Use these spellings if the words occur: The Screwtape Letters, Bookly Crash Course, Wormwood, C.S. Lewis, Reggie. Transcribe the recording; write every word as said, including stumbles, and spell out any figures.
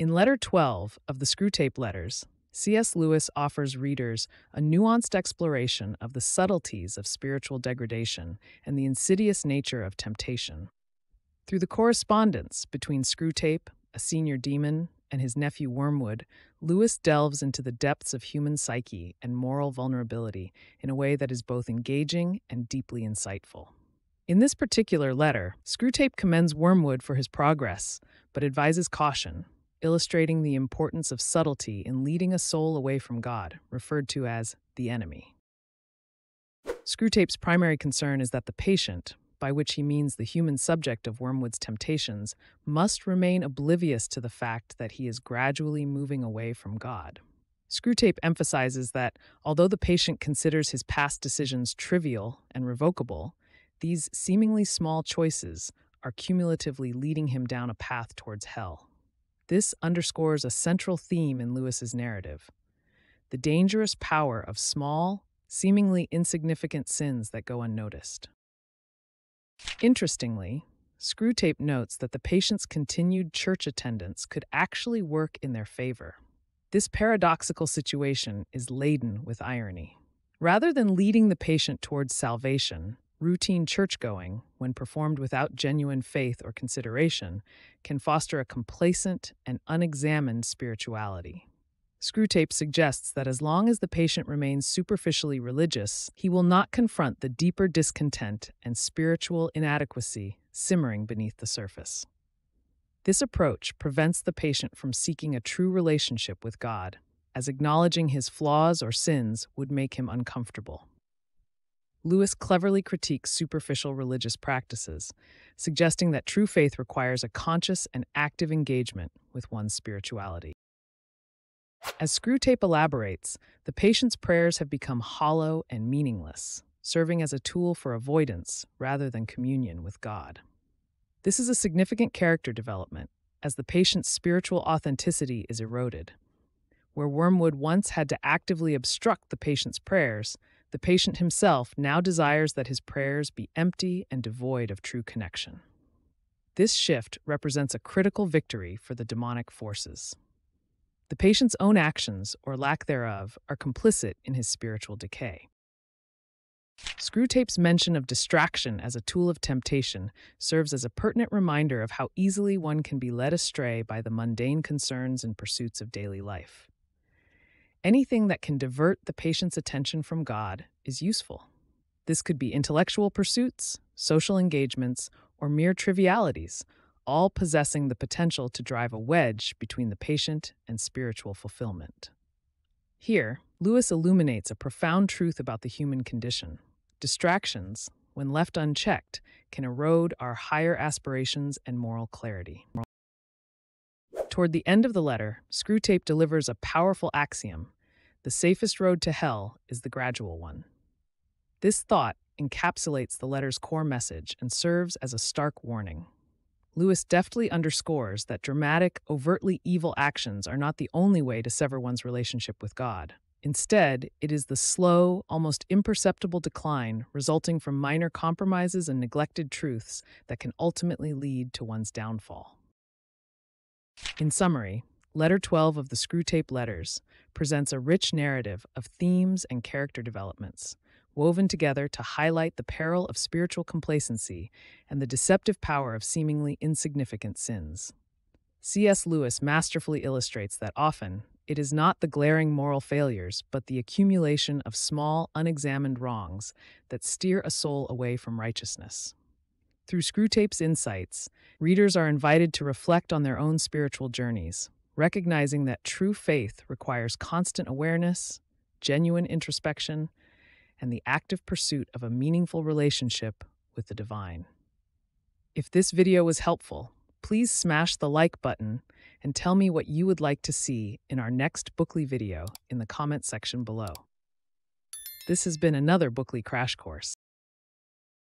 In letter twelve of The Screwtape Letters, C S Lewis offers readers a nuanced exploration of the subtleties of spiritual degradation and the insidious nature of temptation. Through the correspondence between Screwtape, a senior demon, and his nephew Wormwood, Lewis delves into the depths of human psyche and moral vulnerability in a way that is both engaging and deeply insightful. In this particular letter, Screwtape commends Wormwood for his progress, but advises caution, illustrating the importance of subtlety in leading a soul away from God, referred to as the enemy. Screwtape's primary concern is that the patient, by which he means the human subject of Wormwood's temptations, must remain oblivious to the fact that he is gradually moving away from God. Screwtape emphasizes that, although the patient considers his past decisions trivial and revocable, these seemingly small choices are cumulatively leading him down a path towards hell. This underscores a central theme in Lewis's narrative: the dangerous power of small, seemingly insignificant sins that go unnoticed. Interestingly, Screwtape notes that the patient's continued church attendance could actually work in their favor. This paradoxical situation is laden with irony. Rather than leading the patient towards salvation, routine churchgoing, when performed without genuine faith or consideration, can foster a complacent and unexamined spirituality. Screwtape suggests that as long as the patient remains superficially religious, he will not confront the deeper discontent and spiritual inadequacy simmering beneath the surface. This approach prevents the patient from seeking a true relationship with God, as acknowledging his flaws or sins would make him uncomfortable. Lewis cleverly critiques superficial religious practices, suggesting that true faith requires a conscious and active engagement with one's spirituality. As Screwtape elaborates, the patient's prayers have become hollow and meaningless, serving as a tool for avoidance rather than communion with God. This is a significant character development, as the patient's spiritual authenticity is eroded. Where Wormwood once had to actively obstruct the patient's prayers, the patient himself now desires that his prayers be empty and devoid of true connection. This shift represents a critical victory for the demonic forces. The patient's own actions, or lack thereof, are complicit in his spiritual decay. Screwtape's mention of distraction as a tool of temptation serves as a pertinent reminder of how easily one can be led astray by the mundane concerns and pursuits of daily life. Anything that can divert the patient's attention from God is useful. This could be intellectual pursuits, social engagements, or mere trivialities, all possessing the potential to drive a wedge between the patient and spiritual fulfillment. Here, Lewis illuminates a profound truth about the human condition. Distractions, when left unchecked, can erode our higher aspirations and moral clarity. Toward the end of the letter, Screwtape delivers a powerful axiom: the safest road to hell is the gradual one. This thought encapsulates the letter's core message and serves as a stark warning. Lewis deftly underscores that dramatic, overtly evil actions are not the only way to sever one's relationship with God. Instead, it is the slow, almost imperceptible decline resulting from minor compromises and neglected truths that can ultimately lead to one's downfall. In summary, letter twelve of the Screwtape Letters presents a rich narrative of themes and character developments, woven together to highlight the peril of spiritual complacency and the deceptive power of seemingly insignificant sins. C S Lewis masterfully illustrates that often, it is not the glaring moral failures, but the accumulation of small, unexamined wrongs that steer a soul away from righteousness. Through Screwtape's insights, readers are invited to reflect on their own spiritual journeys, recognizing that true faith requires constant awareness, genuine introspection, and the active pursuit of a meaningful relationship with the divine. If this video was helpful, please smash the like button and tell me what you would like to see in our next Bookly video in the comment section below. This has been another Bookly Crash Course.